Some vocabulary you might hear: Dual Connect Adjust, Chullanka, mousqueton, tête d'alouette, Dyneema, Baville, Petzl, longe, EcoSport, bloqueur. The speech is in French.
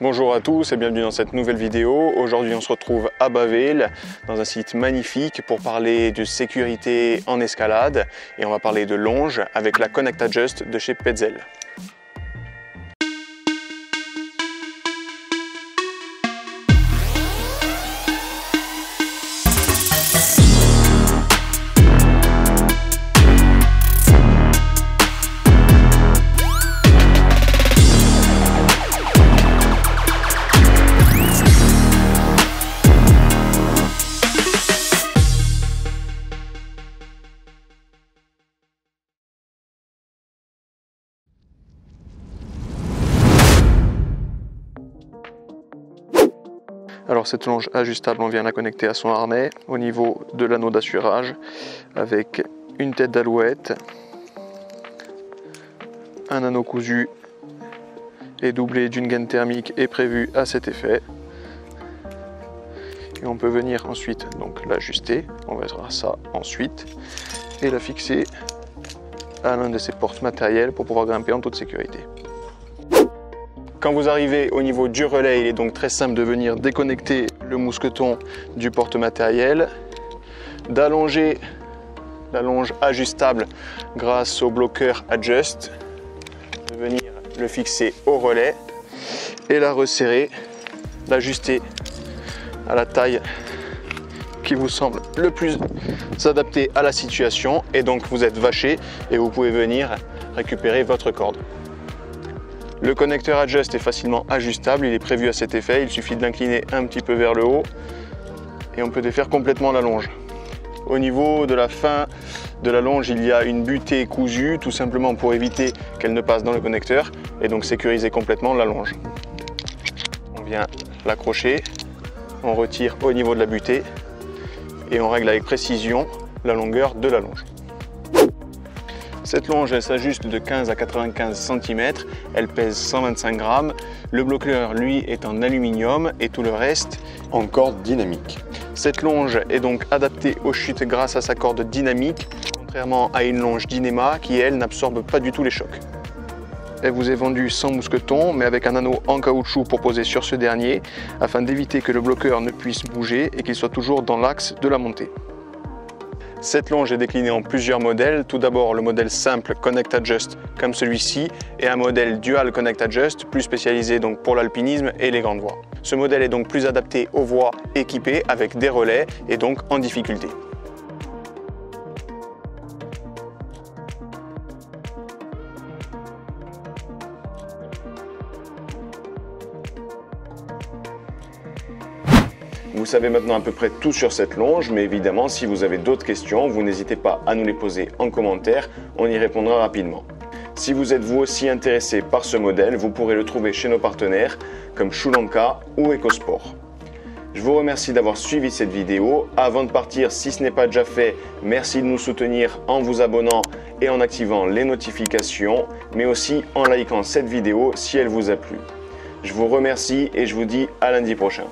Bonjour à tous et bienvenue dans cette nouvelle vidéo. Aujourd'hui on se retrouve à Baville dans un site magnifique pour parler de sécurité en escalade et on va parler de longe avec la Connect Adjust de chez Petzl. Alors cette longe ajustable, on vient la connecter à son harnais au niveau de l'anneau d'assurage avec une tête d'alouette, un anneau cousu et doublé d'une gaine thermique est prévu à cet effet. Et on peut venir ensuite donc l'ajuster, on verra ça ensuite, et la fixer à l'un de ses portes matérielles pour pouvoir grimper en toute sécurité. Quand vous arrivez au niveau du relais, il est donc très simple de venir déconnecter le mousqueton du porte-matériel, d'allonger la longe ajustable grâce au bloqueur Adjust, de venir le fixer au relais et la resserrer, l'ajuster à la taille qui vous semble le plus adaptée à la situation et donc vous êtes vaché et vous pouvez venir récupérer votre corde. Le connecteur Adjust est facilement ajustable, il est prévu à cet effet, il suffit de l'incliner un petit peu vers le haut et on peut défaire complètement la longe. Au niveau de la fin de la longe, il y a une butée cousue, tout simplement pour éviter qu'elle ne passe dans le connecteur et donc sécuriser complètement la longe. On vient l'accrocher, on retire au niveau de la butée et on règle avec précision la longueur de la longe. Cette longe, elle s'ajuste de 15 à 95 cm, elle pèse 125 grammes, le bloqueur, lui, est en aluminium et tout le reste en corde dynamique. Cette longe est donc adaptée aux chutes grâce à sa corde dynamique, contrairement à une longe Dyneema qui, elle, n'absorbe pas du tout les chocs. Elle vous est vendue sans mousqueton, mais avec un anneau en caoutchouc pour poser sur ce dernier, afin d'éviter que le bloqueur ne puisse bouger et qu'il soit toujours dans l'axe de la montée. Cette longe est déclinée en plusieurs modèles, tout d'abord le modèle simple Connect Adjust comme celui-ci et un modèle Dual Connect Adjust plus spécialisé donc pour l'alpinisme et les grandes voies. Ce modèle est donc plus adapté aux voies équipées avec des relais et donc en difficulté. Vous savez maintenant à peu près tout sur cette longe, mais évidemment, si vous avez d'autres questions, vous n'hésitez pas à nous les poser en commentaire, on y répondra rapidement. Si vous êtes vous aussi intéressé par ce modèle, vous pourrez le trouver chez nos partenaires comme Chullanka ou EcoSport. Je vous remercie d'avoir suivi cette vidéo. Avant de partir, si ce n'est pas déjà fait, merci de nous soutenir en vous abonnant et en activant les notifications, mais aussi en likant cette vidéo si elle vous a plu. Je vous remercie et je vous dis à lundi prochain.